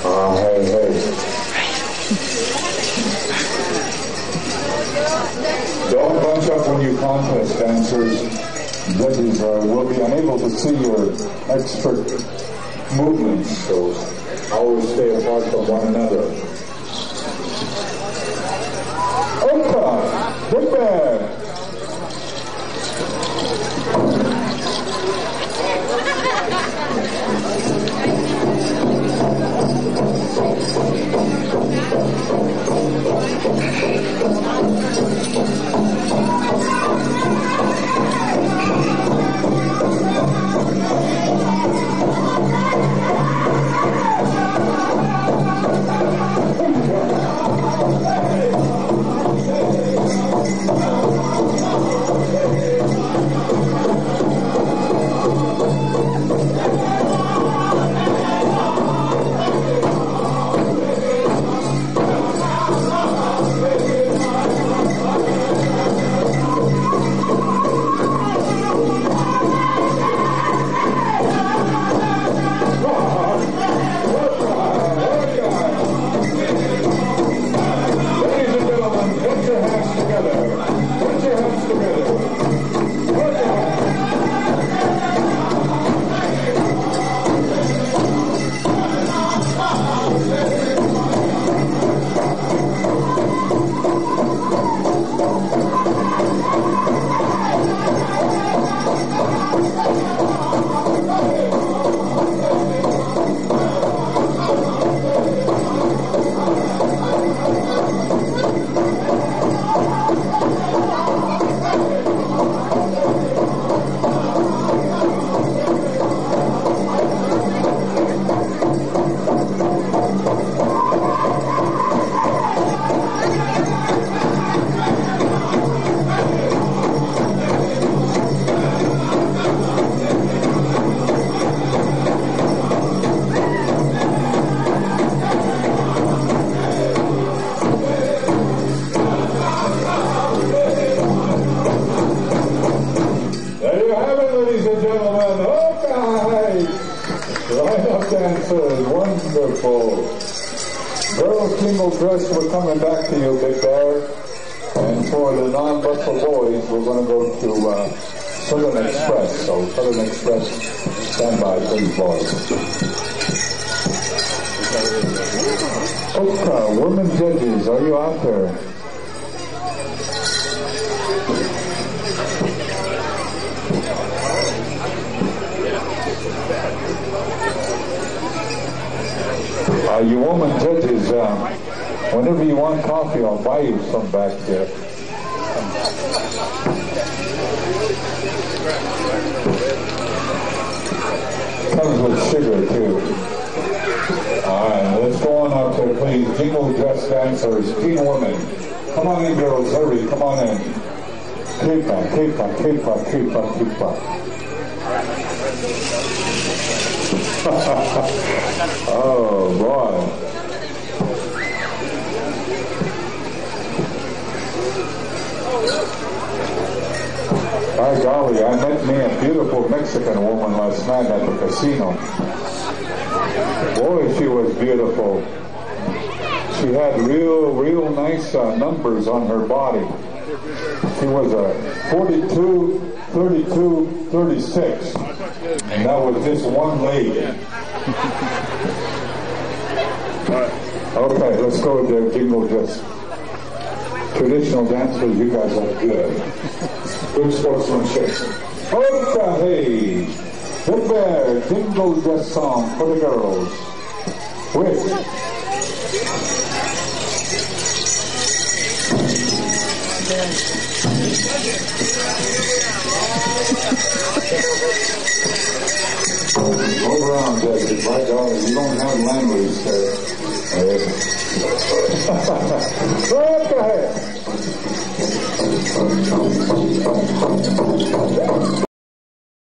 Hey, hey. Don't bunch up when you contest, dancers. Judges will be unable to see your expert movements, so always stay apart from one another. Opa! Big man!